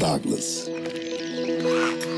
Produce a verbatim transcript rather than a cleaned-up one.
Hey Douglas.